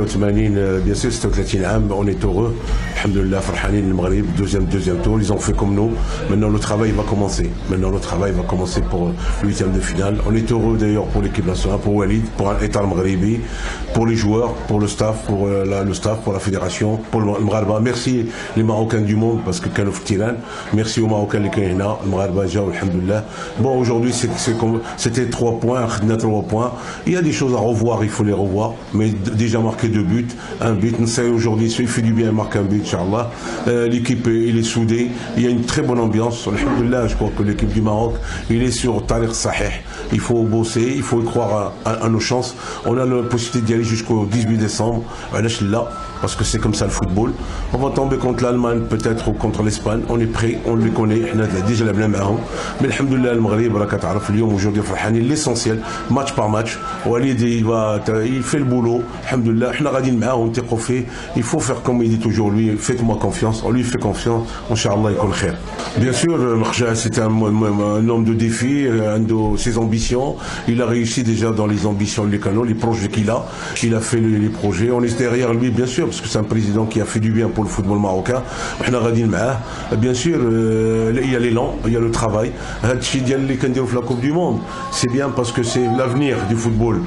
86 bien sûr 36 ans, on est heureux. Alhamdulillah, Farhanin, le Maghreb, deuxième tour, ils ont fait comme nous. Maintenant le travail va commencer. Maintenant le travail va commencer pour le 8e de finale. On est heureux d'ailleurs pour l'équipe nationale, pour Walid, pour l'État maghrébi, pour les joueurs, pour le staff, pour la fédération, pour le Maghreba. Merci les Marocains du monde parce que كانوا في التيران. Merci aux Marocains qui sont là, le Maghreba, Alhamdulillah. Bon, aujourd'hui c'était 3 points. Il y a des choses à revoir, il faut les revoir, mais déjà marqué 2 buts, un but, nous savons aujourd'hui, il fait du bien marquer un but, Inchallah. L'équipe il est soudée, il y a une très bonne ambiance, Alhamdulillah, je crois que l'équipe du Maroc, il est sur Tariq Sahih, il faut bosser, il faut y croire à nos chances, on a la possibilité d'y aller jusqu'au 18 décembre, là, parce que c'est comme ça le football, on va tomber contre l'Allemagne peut-être ou contre l'Espagne, on est prêt, on les connaît, on a déjà la blâme à eux, mais Alhamdulillah, le Maghreb, aujourd'hui, Farhani, l'essentiel, match par match, Walid, il fait le boulot, Alhamdulillah, il faut faire comme il dit toujours lui, faites-moi confiance, on lui fait confiance, Inch'Allah, il connaît le khair. Bien sûr, c'est un homme de défi, un de ses ambitions, il a réussi déjà dans les ambitions de l'école, les projets qu'il a, il a fait les projets, on est derrière lui bien sûr, parce que c'est un président qui a fait du bien pour le football marocain, bien sûr, il y a l'élan, il y a le travail, la Coupe du Monde, c'est bien parce que c'est l'avenir du football,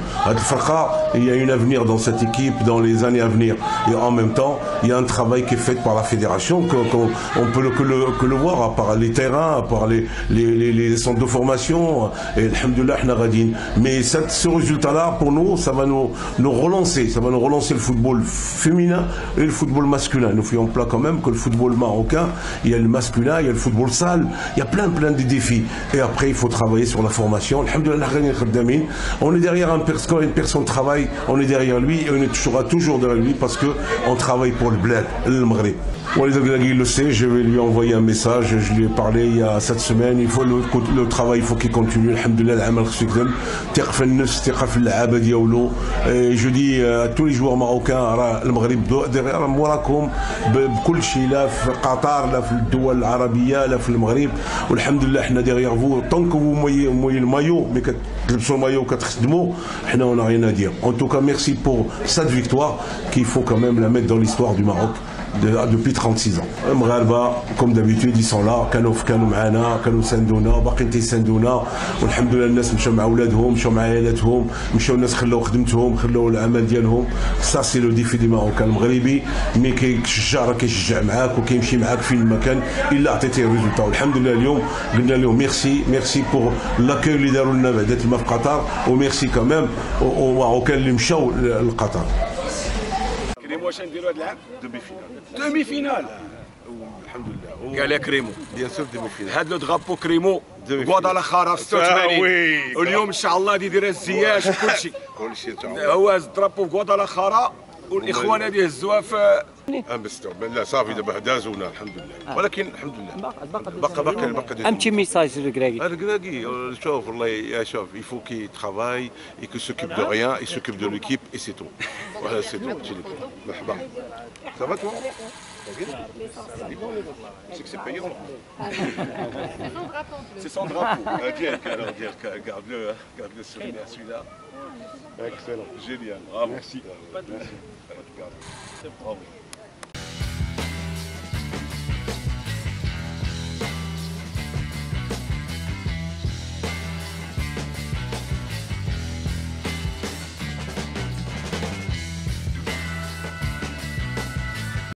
il y a un avenir dans cette équipe, dans les années à venir. Et en même temps, il y a un travail qui est fait par la fédération, qu'on peut le voir, par les terrains, par les centres de formation, et Alhamdulillah, mais ce résultat-là, pour nous, ça va nous relancer, le football féminin et le football masculin. Nous faisons plat quand même que le football marocain, il y a le masculin, il y a le football sale, il y a plein de défis. Et après, il faut travailler sur la formation. Alhamdulillah, on est derrière une personne travaille, on est derrière lui et on est toujours derrière lui parce qu'on travaille pour le bled, le Maghreb. Walid il le sait, je vais lui envoyer un message, je lui ai parlé il y a 7 semaines, il faut le travail, il faut qu'il continue, alhamdoulilah, je dis à tous les joueurs marocains, le Maghreb, derrière Mourakoum, là, Qatar, là, le Arabie, là, le Maghreb, alhamdoulilah, derrière vous, tant que vous voyez le maillot, mais que le maillot, on n'a rien à dire. En tout cas, merci pour cette victoire qu'il faut quand même la mettre dans l'histoire du Maroc depuis 36 ans. Les Maghrebas, comme d'habitude, ils sont là. كانوا معنا, كانوا ساندونا, باقيين تيساندونا. والحمد لله الناس مشاو مع أولادهم, مشاو مع عائلاتهم, مشاو الناس خلاو خدمتهم, خلاو العمل ديالهم. سا سي لو ديفي دي ماروكان المغربي, مي كيشجع راه كيشجع معاك وكيمشي معاك فين ما كان إلا عطيتيه الريزلتا. والحمد لله اليوم قلنا لهم ميرسي بور لاكوي اللي داروا لنا بعد تما في قطر, وميرسي كمان وماروكان اللي مشاو لقطر. واش نديروا هذا العام دومي فينال الحمد لله قال كريمو بيان سور دومي فينال هذا لو درابو كريمو غوادالاخارا 86 واليوم ان شاء الله يدير الزياش كلشي هو درابو غوادالاخارا والاخوان بيهزوها في امستر لا صافي دابا دازونا الحمد لله ولكن الحمد لله باقي امتي ميساج الكراكي شوف والله يا شوف il faut qu'il travaille et qu'il s'occupe de rien il s'occupe de l'équipe et c'est tout voilà c'est tout مرحبا ça va toi c'est que c'est payant c'est son drapeau garde le souvenir celui-là excellent génial merci bravo